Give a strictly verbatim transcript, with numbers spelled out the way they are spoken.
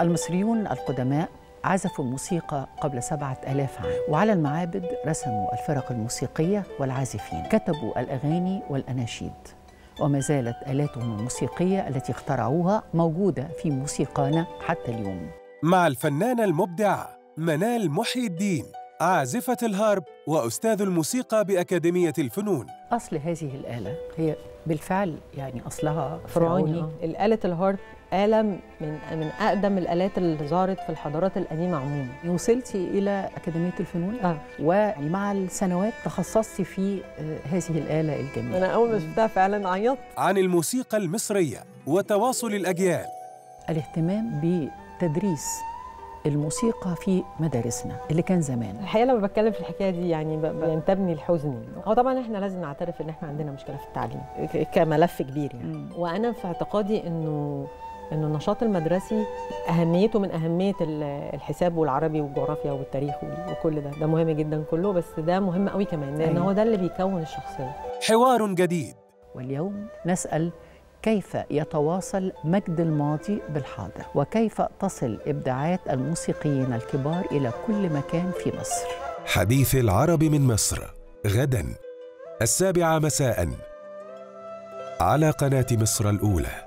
المصريون القدماء عزفوا الموسيقى قبل سبعة آلاف عام، وعلى المعابد رسموا الفرق الموسيقية والعازفين، كتبوا الأغاني والأناشيد، وما زالت آلاتهم الموسيقية التي اخترعوها موجودة في موسيقانا حتى اليوم. مع الفنانة المبدعة منال محيي الدين، عازفة الهارب وأستاذ الموسيقى بأكاديمية الفنون. أصل هذه الآلة هي بالفعل يعني أصلها فرعوني. الآلة الهارب آلة من من أقدم الآلات اللي ظهرت في الحضارات القديمة عموما. وصلتي إلى أكاديمية الفنون آه. ومع السنوات تخصصتي في هذه الآلة الجميلة. أنا أول ما شفتها فعلا عيطت. عن الموسيقى المصرية وتواصل الأجيال. الاهتمام بتدريس الموسيقى في مدارسنا اللي كان زمان. الحقيقه لما بتكلم في الحكايه دي يعني بينتابني الحزن. هو طبعا احنا لازم نعترف ان احنا عندنا مشكله في التعليم كملف كبير يعني م. وانا في اعتقادي انه انه النشاط المدرسي اهميته من اهميه الحساب والعربي والجغرافيا والتاريخ وكل ده، ده مهم جدا كله، بس ده مهم قوي كمان لان هو ده اللي بيكون الشخصيه. حوار جديد. واليوم نسال كيف يتواصل مجد الماضي بالحاضر؟ وكيف تصل إبداعات الموسيقيين الكبار إلى كل مكان في مصر؟ حديث العرب من مصر غداً السابعة مساءً على قناة مصر الأولى.